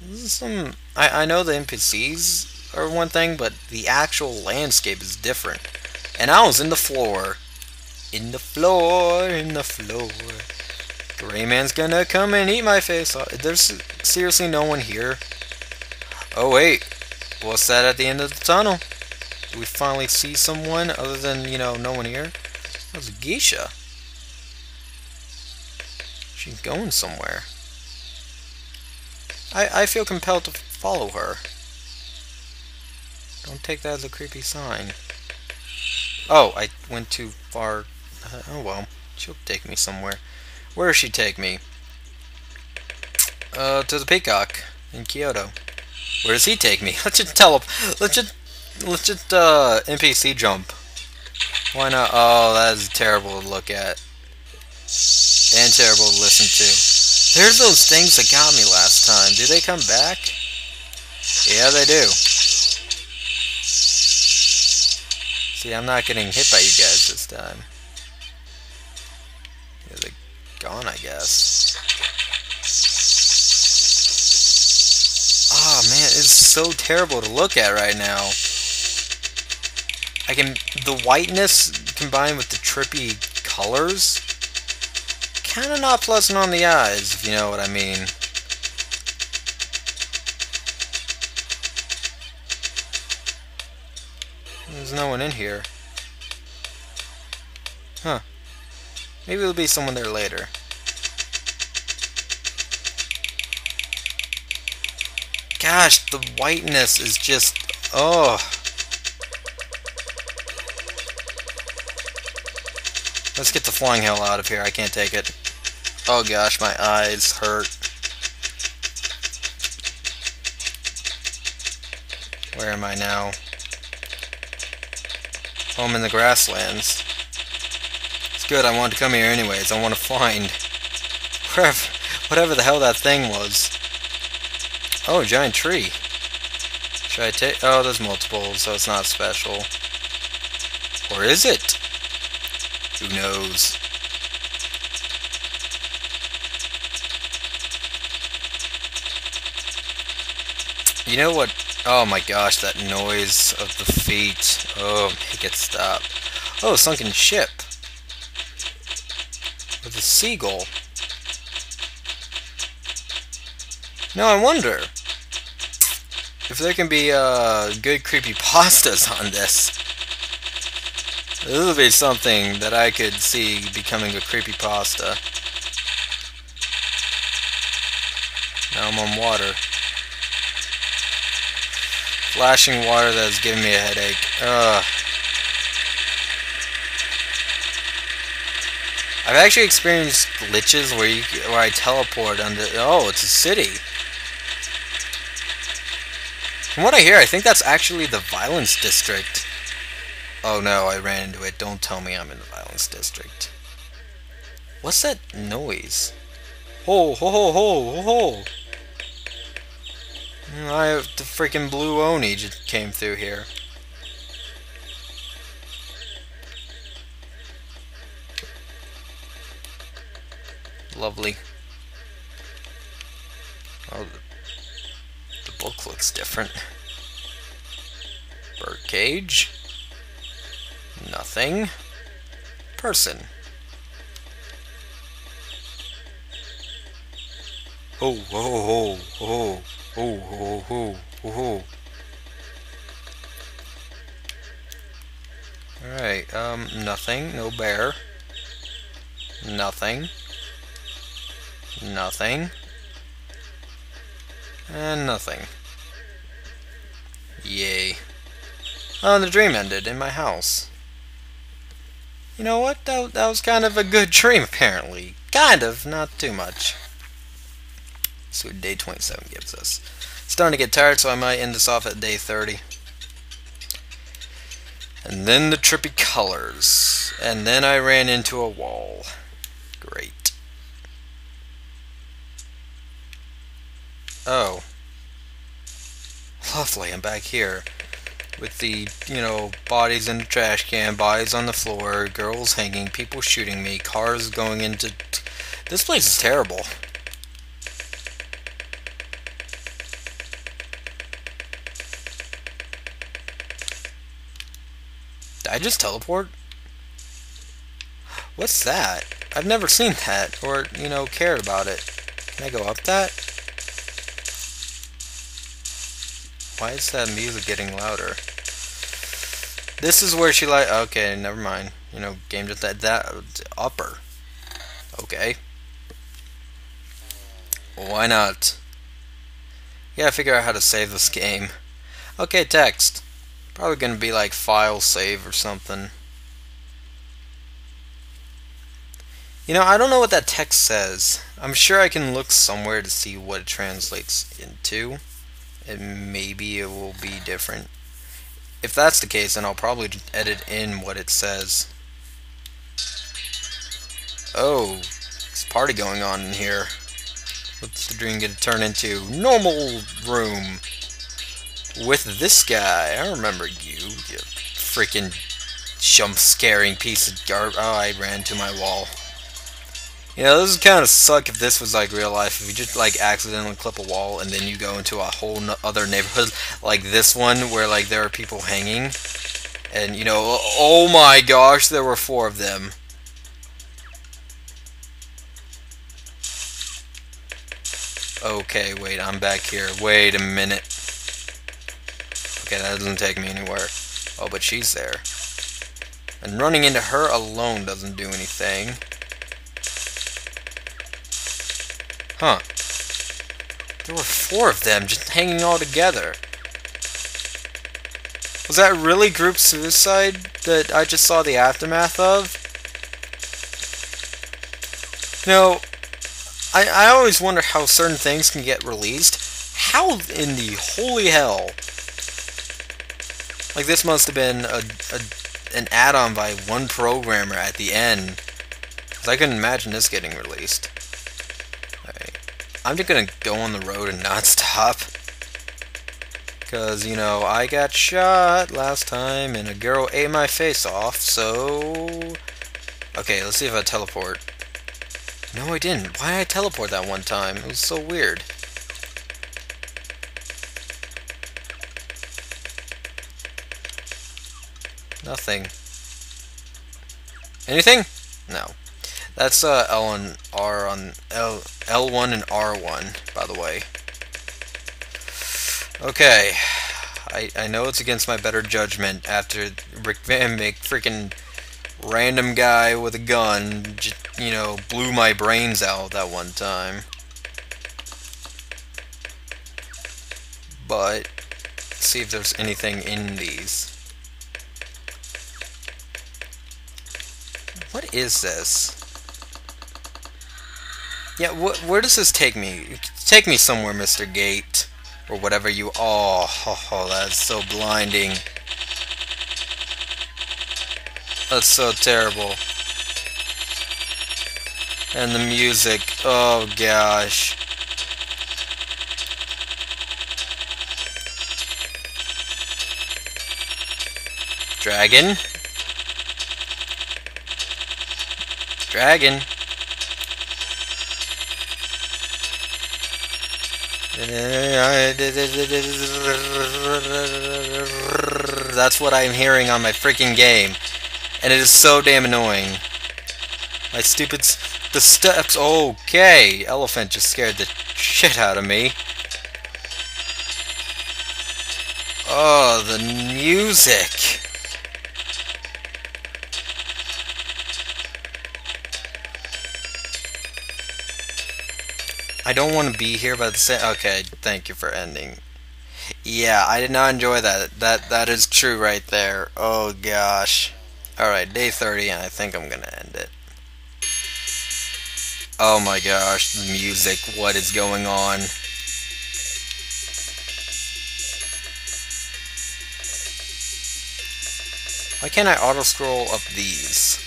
I know the NPCs are one thing, but the actual landscape is different. And I was in the floor. In the floor. Rayman's gonna come and eat my face off. There's seriously no one here. Oh wait, what's that at the end of the tunnel? Do we finally see someone other than, you know, no one here? That was Geisha. She's going somewhere. I feel compelled to follow her. Don't take that as a creepy sign. Oh, I went too far. Oh well, she'll take me somewhere. Where does she take me? To the Peacock in Kyoto. Where does he take me? Let's just NPC jump. Why not? Oh, that is terrible to look at. And terrible to listen to. There's those things that got me last time. Do they come back? Yeah, they do. See, I'm not getting hit by you guys this time. Yeah, they're gone, I guess. Oh man, it's so terrible to look at right now. The whiteness combined with the trippy colors, kind of not pleasant on the eyes, if you know what I mean. There's no one in here. Huh. Maybe there'll be someone there later. Gosh, the whiteness is just... oh. Let's get the flying hell out of here. I can't take it. Oh gosh, my eyes hurt. Where am I now? Oh, I'm in the grasslands. It's good, I wanted to come here anyways. I want to find... whatever the hell that thing was. Oh, a giant tree. Should I take... oh, there's multiple, so it's not special. Or is it? Who knows? You know what? Oh my gosh, that noise of the feet. Oh, make it stop. Oh, a sunken ship. With a seagull. Now I wonder if there can be good creepypastas on this. This would be something that I could see becoming a creepypasta. Now I'm on water. Flashing water that is giving me a headache. Ugh. I've actually experienced glitches where I teleport under... oh, it's a city. From what I hear, I think that's actually the Violence District. Oh no, I ran into it. Don't tell me I'm in the Violence District. What's that noise? Ho, ho, ho, ho, ho. The freaking blue oni just came through here. Lovely. Oh, the book looks different. Birdcage. Nothing. Person. Ho, ho, ho, ho. Oh, oh, oh, oh, oh. Alright, nothing. No bear. Nothing. Nothing. And nothing. Yay. Oh, the dream ended in my house. You know what? That was kind of a good dream, apparently. Kind of, not too much. So day 27 gives us. It's starting to get tired, so I might end this off at day 30. And then the trippy colors. And then I ran into a wall. Great. Oh. Lovely, I'm back here. With the, you know, bodies in the trash can, bodies on the floor, girls hanging, people shooting me, cars going into... this place is terrible. Did I just teleport? What's that? I've never seen that, or, you know, cared about it. Can I go up that? Why is that music getting louder? This is where she like. Okay, never mind. You know, game just that upper. Okay. Why not? You gotta figure out how to save this game. Okay, text. Probably gonna be like file save or something. You know, I don't know what that text says. I'm sure I can look somewhere to see what it translates into. And maybe it will be different. If that's the case, then I'll probably edit in what it says. Oh, there's a party going on in here. What's the dream going to turn into? Normal room. With this guy. I remember you freaking jump-scaring piece of garbage. Oh, I ran to my wall. You know, this would kind of suck if this was like real life. If you just like accidentally clip a wall and then you go into a whole other neighborhood like this one where like there are people hanging. And you know, oh my gosh, there were four of them. Okay, wait, I'm back here. Wait a minute. Okay, that doesn't take me anywhere. Oh, but she's there. And running into her alone doesn't do anything. Huh. There were four of them just hanging all together. Was that really group suicide that I just saw the aftermath of? You know, I always wonder how certain things can get released. How in the holy hell? Like, this must have been an add-on by one programmer at the end. 'Cause I couldn't imagine this getting released. I'm just gonna go on the road and not stop. Because, you know, I got shot last time and a girl ate my face off, so... Okay, let's see if I teleport. No, I didn't. Why did I teleport that one time? It was so weird. Nothing. Anything? No. That's L and R on L1 and R1, by the way. Okay, I know it's against my better judgment after Rick Van Make, freaking random guy with a gun, just, you know, blew my brains out that one time. But let's see if there's anything in these. What is this? Yeah, where does this take me? Take me somewhere, Mr. Gate. Or whatever you... Oh, that's so blinding. That's so terrible. And the music. Oh, gosh. Dragon? Dragon? That's what I'm hearing on my freaking game, and it is so damn annoying. My stupid the steps. Okay, elephant just scared the shit out of me. Oh, the music. I don't want to be here, but okay, thank you for ending. Yeah, I did not enjoy that. That is true right there. Oh gosh. Alright, day 30, and I think I'm gonna end it. Oh my gosh, the music, what is going on? Why can't I auto-scroll up these?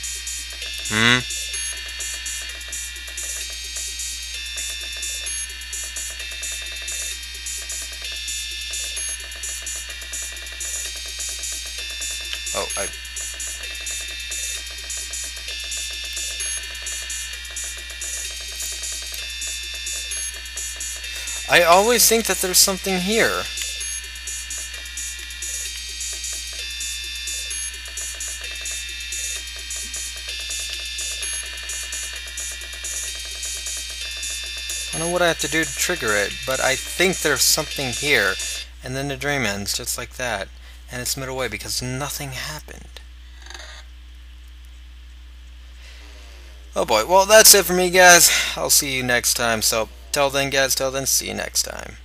Oh, I always think that there's something here. I don't know what I have to do to trigger it, but I think there's something here. And then the dream ends, just like that. And it's midway because nothing happened. Oh boy, well that's it for me guys. I'll see you next time, so till then guys, see you next time.